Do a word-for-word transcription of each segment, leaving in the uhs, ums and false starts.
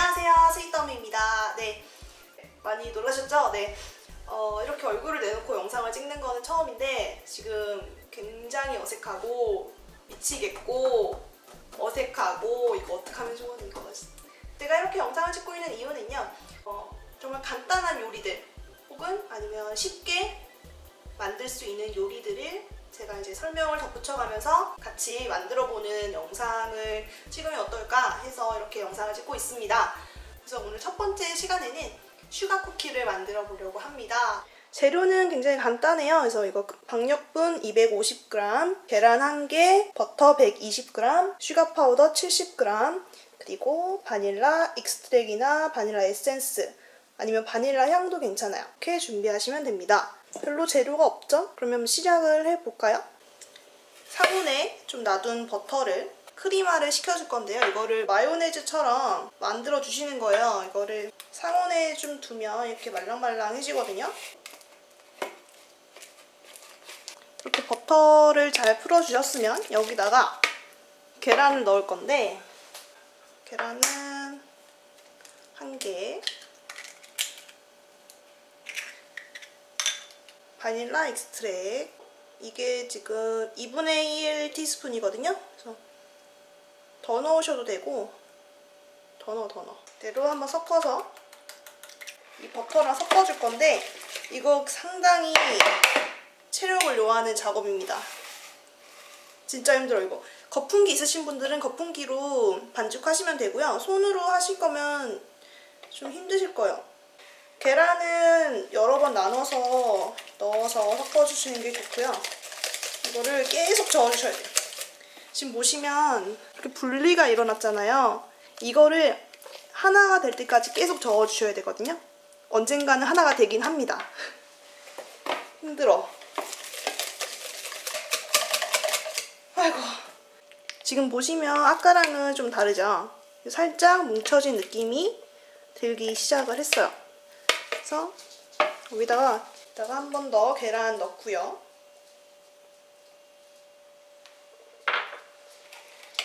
안녕하세요, 스윗더미입니다. 네, 많이 놀라셨죠? 네, 어, 이렇게 얼굴을 내놓고 영상을 찍는 거는 처음인데 지금 굉장히 어색하고 미치겠고 어색하고 이거 어떻게 하면 좋은 이거 내가 이렇게 영상을 찍고 있는 이유는요, 어, 정말 간단한 요리들 혹은 아니면 쉽게 만들 수 있는 요리들을 제가 이제 설명을 덧붙여가면서 같이 만들어보는 영상을 찍으면 어떨까 해서 이렇게 영상을 찍고 있습니다. 그래서 오늘 첫 번째 시간에는 슈가 쿠키를 만들어 보려고 합니다. 재료는 굉장히 간단해요. 그래서 이거 박력분 이백오십 그램, 계란 한 개, 버터 백이십 그램, 슈가 파우더 칠십 그램, 그리고 바닐라 익스트랙이나 바닐라 에센스, 아니면 바닐라 향도 괜찮아요. 이렇게 준비하시면 됩니다. 별로 재료가 없죠? 그러면 시작을 해볼까요? 사분의 좀 놔둔 버터를 크리마를 시켜줄 건데요. 이거를 마요네즈처럼 만들어주시는 거예요. 이거를 상온에 좀 두면 이렇게 말랑말랑해지거든요. 이렇게 버터를 잘 풀어주셨으면 여기다가 계란을 넣을 건데, 계란은 한 개, 바닐라 익스트랙, 이게 지금 이분의 일 티스푼이거든요. 그래서 더 넣으셔도 되고, 더 넣어 더 넣어 그대로 한번 섞어서 이 버터랑 섞어줄 건데, 이거 상당히 체력을 요하는 작업입니다. 진짜 힘들어. 이거 거품기 있으신 분들은 거품기로 반죽하시면 되고요, 손으로 하실 거면 좀 힘드실 거예요. 계란은 여러 번 나눠서 넣어서 섞어주시는 게 좋고요. 이거를 계속 저어주셔야 돼요. 지금 보시면 이렇게 분리가 일어났잖아요. 이거를 하나가 될 때까지 계속 저어주셔야 되거든요. 언젠가는 하나가 되긴 합니다. 힘들어. 아이고. 지금 보시면 아까랑은 좀 다르죠? 살짝 뭉쳐진 느낌이 들기 시작을 했어요. 그래서 여기다가, 여기다가 한 번 더 계란 넣고요.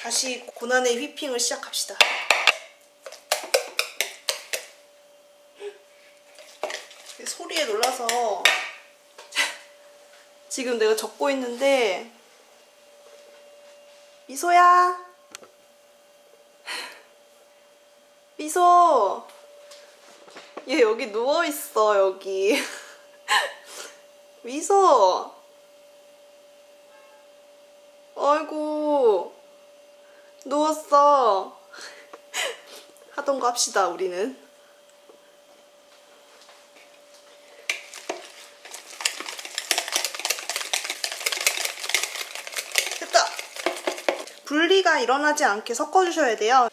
다시 고난의 휘핑을 시작합시다. 소리에 놀라서 지금 내가 적고 있는데, 미소야, 미소, 얘 여기 누워있어. 여기 미소. 아이고, 누웠어. 하던 거 합시다. 우리는 됐다. 분리가 일어나지 않게 섞어주셔야 돼요.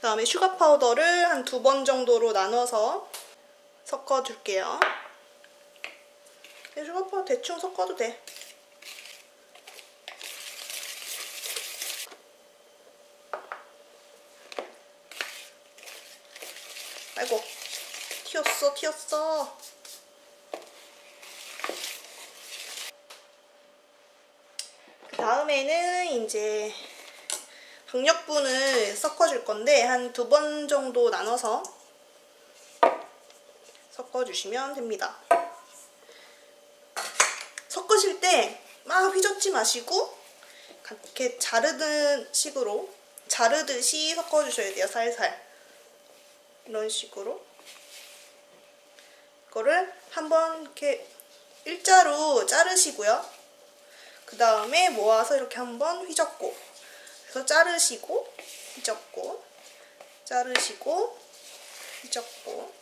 그 다음에 슈가 파우더를 한 두 번 정도로 나눠서 섞어줄게요. 슈가 파우더 대충 섞어도 돼. 아이고, 튀었어 튀었어. 그 다음에는 이제 박력분을 섞어줄 건데, 한 두 번 정도 나눠서 섞어주시면 됩니다. 섞으실 때 막 휘젓지 마시고 이렇게 자르는 식으로, 자르듯이 섞어주셔야 돼요. 살살 이런 식으로. 이거를 한번 이렇게 일자로 자르시고요. 그 다음에 모아서 이렇게 한번 휘젓고, 그래서 자르시고, 휘젓고, 자르시고, 휘젓고,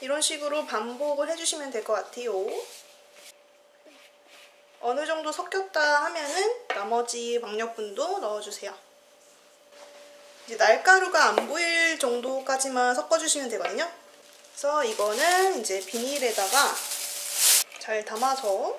이런 식으로 반복을 해주시면 될 것 같아요. 어느 정도 섞였다 하면은 나머지 박력분도 넣어주세요. 이제 날가루가 안 보일 정도까지만 섞어주시면 되거든요. 그래서 이거는 이제 비닐에다가 잘 담아서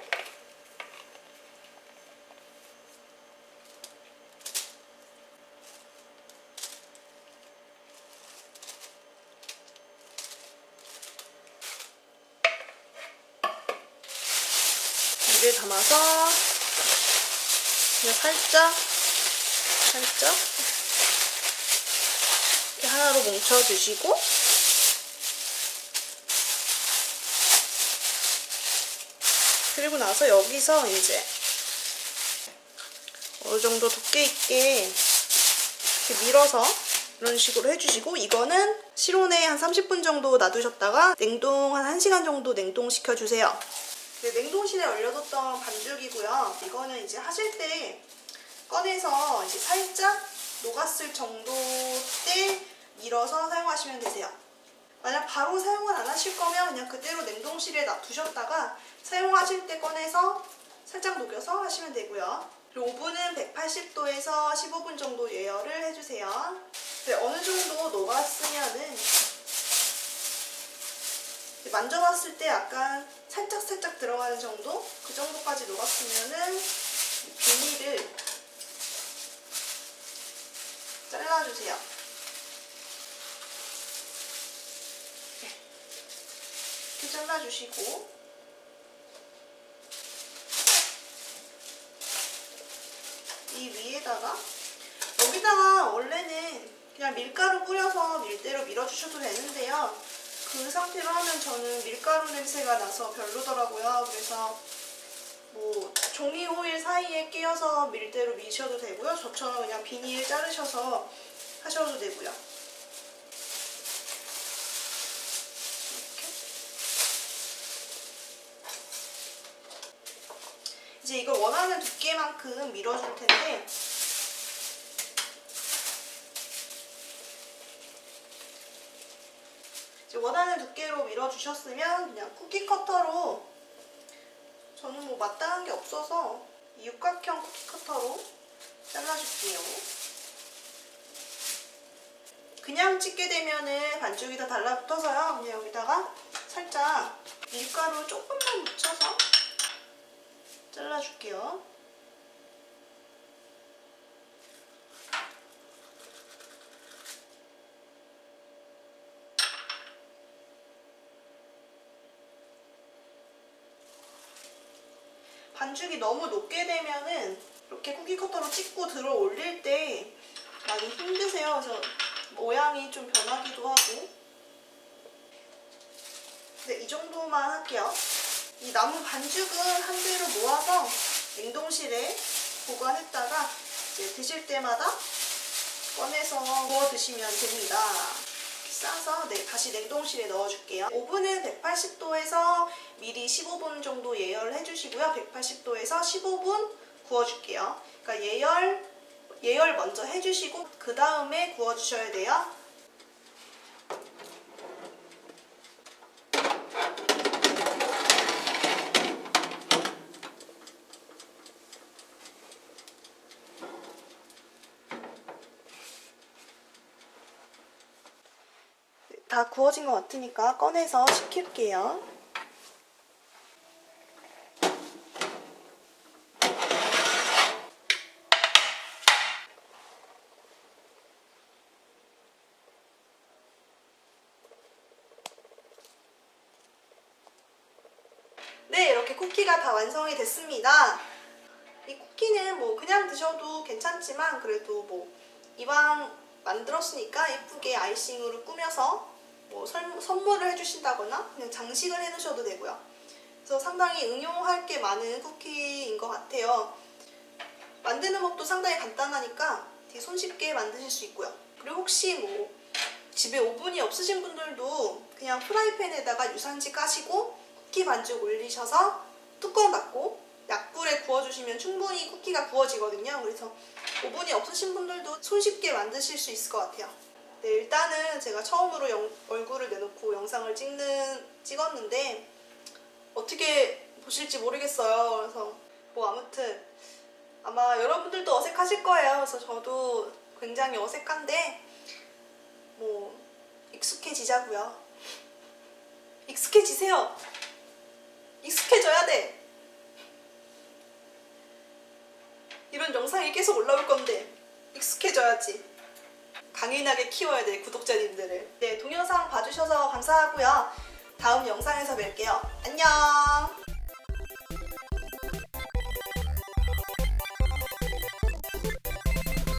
담아서 그냥 살짝 살짝 이렇게 하나로 뭉쳐주시고 그리고 나서 여기서 이제 어느 정도 두께 있게 이렇게 밀어서 이런 식으로 해주시고, 이거는 실온에 한 삼십 분 정도 놔두셨다가 냉동 한 한 시간 정도 냉동시켜주세요. 네, 냉동실에 얼려뒀던 반죽이고요. 이거는 이제 하실 때 꺼내서 이제 살짝 녹았을 정도 때 밀어서 사용하시면 되세요. 만약 바로 사용은 안 하실 거면 그냥 그대로 냉동실에 놔두셨다가 사용하실 때 꺼내서 살짝 녹여서 하시면 되고요. 그리고 오븐은 백팔십 도에서 십오 분 정도 예열을 해주세요. 네, 어느 정도 녹았으면은 만져봤을 때 약간 살짝살짝 들어가는 정도? 그 정도까지 녹았으면은 비닐을 잘라주세요. 이렇게 잘라주시고 이 위에다가, 여기다가 원래는 그냥 밀가루 뿌려서 밀대로 밀어주셔도 되는데요, 그 상태로 하면 저는 밀가루 냄새가 나서 별로더라고요. 그래서 뭐 종이 호일 사이에 끼워서 밀대로 미셔도 되고요, 저처럼 그냥 비닐 자르셔서 하셔도 되고요. 이렇게. 이제 이걸 원하는 두께만큼 밀어줄 텐데, 원하는 두께로 밀어주셨으면 그냥 쿠키 커터로, 저는 뭐 마땅한 게 없어서 이 육각형 쿠키 커터로 잘라줄게요. 그냥 찍게 되면은 반죽이 다 달라붙어서요, 그냥 여기다가 살짝 밀가루 조금만 묻혀서 잘라줄게요. 반죽이 너무 높게 되면은 이렇게 쿠키 커터로 찍고 들어 올릴 때 많이 힘드세요. 그래서 모양이 좀 변하기도 하고. 네, 이 정도만 할게요. 이 남은 반죽은 한 대로 모아서 냉동실에 보관했다가 이제 드실 때마다 꺼내서 구워 드시면 됩니다. 싸서 네, 다시 냉동실에 넣어줄게요. 오븐은 백팔십 도에서 미리 십오 분 정도 예열을 해주시고요. 백팔십 도에서 십오 분 구워줄게요. 그러니까 예열, 예열 먼저 해주시고 그 다음에 구워주셔야 돼요. 다 구워진 것 같으니까 꺼내서 식힐게요. 네, 이렇게 쿠키가 다 완성이 됐습니다. 이 쿠키는 뭐 그냥 드셔도 괜찮지만 그래도 뭐 이왕 만들었으니까 예쁘게 아이싱으로 꾸며서 뭐 설, 선물을 해주신다거나 그냥 장식을 해놓으셔도 되고요. 그래서 상당히 응용할 게 많은 쿠키인 것 같아요. 만드는 법도 상당히 간단하니까 되게 손쉽게 만드실 수 있고요. 그리고 혹시 뭐 집에 오븐이 없으신 분들도 그냥 프라이팬에다가 유산지 까시고 쿠키 반죽 올리셔서 뚜껑 닫고 약불에 구워주시면 충분히 쿠키가 구워지거든요. 그래서 오븐이 없으신 분들도 손쉽게 만드실 수 있을 것 같아요. 네, 일단은 제가 처음으로 영, 얼굴을 내놓고 영상을 찍는, 찍었는데 어떻게 보실지 모르겠어요. 그래서 뭐 아무튼 아마 여러분들도 어색하실 거예요. 그래서 저도 굉장히 어색한데 뭐 익숙해지자고요. 익숙해지세요. 익숙해져야 돼. 이런 영상이 계속 올라올 건데 익숙해져야지. 강인하게 키워야 돼, 구독자님들을. 네, 동영상 봐주셔서 감사하고요. 다음 영상에서 뵐게요. 안녕!